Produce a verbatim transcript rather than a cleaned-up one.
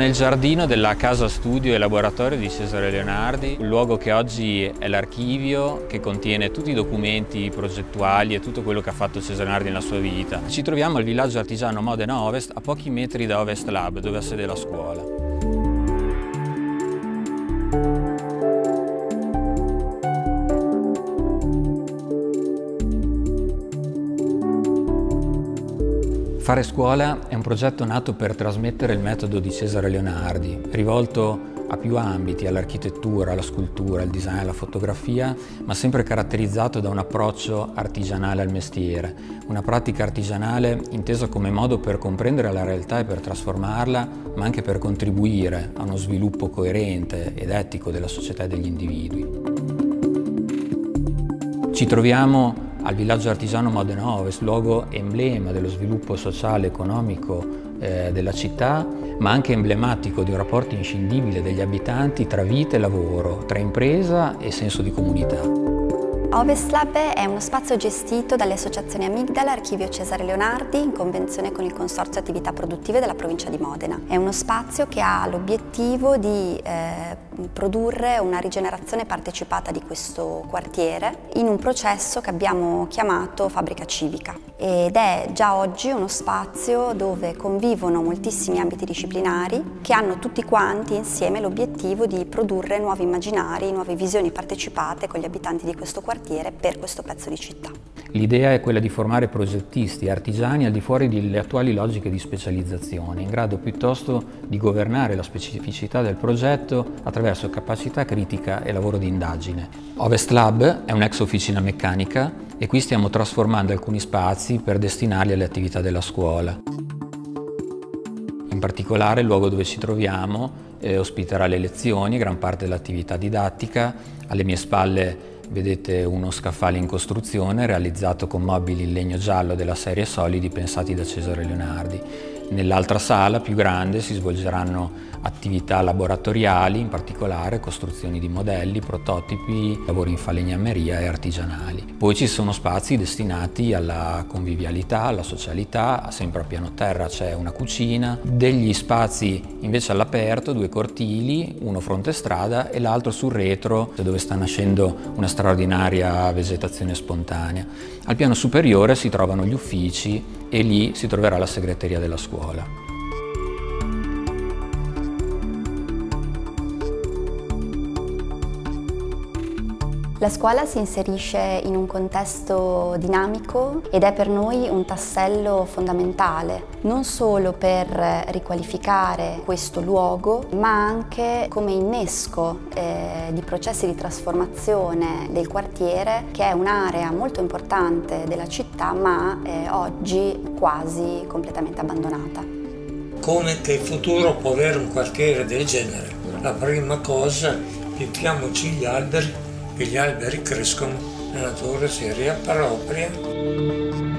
nel giardino della casa studio e laboratorio di Cesare Leonardi, un luogo che oggi è l'archivio, che contiene tutti i documenti progettuali e tutto quello che ha fatto Cesare Leonardi nella sua vita. Ci troviamo al Villaggio Artigiano Modena Ovest, a pochi metri da OvestLab, dove ha sede la scuola. Fare Scuola è un progetto nato per trasmettere il metodo di Cesare Leonardi, rivolto a più ambiti, all'architettura, alla scultura, al design, alla fotografia, ma sempre caratterizzato da un approccio artigianale al mestiere, una pratica artigianale intesa come modo per comprendere la realtà e per trasformarla, ma anche per contribuire a uno sviluppo coerente ed etico della società e degli individui. Ci troviamo al Villaggio Artigiano Modena Ovest, luogo emblema dello sviluppo sociale e economico eh, della città, ma anche emblematico di un rapporto inscindibile degli abitanti tra vita e lavoro, tra impresa e senso di comunità. OvestLab è uno spazio gestito dalle associazioni Amigdala Archivio Cesare Leonardi in convenzione con il Consorzio Attività Produttive della provincia di Modena. È uno spazio che ha l'obiettivo di eh, produrre una rigenerazione partecipata di questo quartiere in un processo che abbiamo chiamato Fabbrica Civica, ed è già oggi uno spazio dove convivono moltissimi ambiti disciplinari che hanno tutti quanti insieme l'obiettivo di produrre nuovi immaginari, nuove visioni partecipate con gli abitanti di questo quartiere per questo pezzo di città. L'idea è quella di formare progettisti e artigiani al di fuori delle attuali logiche di specializzazione, in grado piuttosto di governare la specificità del progetto attraverso capacità critica e lavoro di indagine. OvestLab è un'ex officina meccanica e qui stiamo trasformando alcuni spazi per destinarli alle attività della scuola. In particolare il luogo dove ci troviamo eh, ospiterà le lezioni, gran parte dell'attività didattica. Alle mie spalle vedete uno scaffale in costruzione realizzato con mobili in legno giallo della serie Solidi pensati da Cesare Leonardi. Nell'altra sala, più grande, si svolgeranno attività laboratoriali, in particolare costruzioni di modelli, prototipi, lavori in falegnameria e artigianali. Poi ci sono spazi destinati alla convivialità, alla socialità, sempre a piano terra c'è una cucina, degli spazi invece all'aperto, due cortili, uno fronte strada e l'altro sul retro, dove sta nascendo una straordinaria vegetazione spontanea. Al piano superiore si trovano gli uffici e lì si troverà la segreteria della scuola. La scuola si inserisce in un contesto dinamico ed è per noi un tassello fondamentale, non solo per riqualificare questo luogo, ma anche come innesco eh, di processi di trasformazione del quartiere, che è un'area molto importante della città, ma eh, oggi quasi completamente abbandonata. Come che futuro può avere un quartiere del genere? La prima cosa, piantiamoci gli alberi, gli alberi crescono, la natura si riappropria.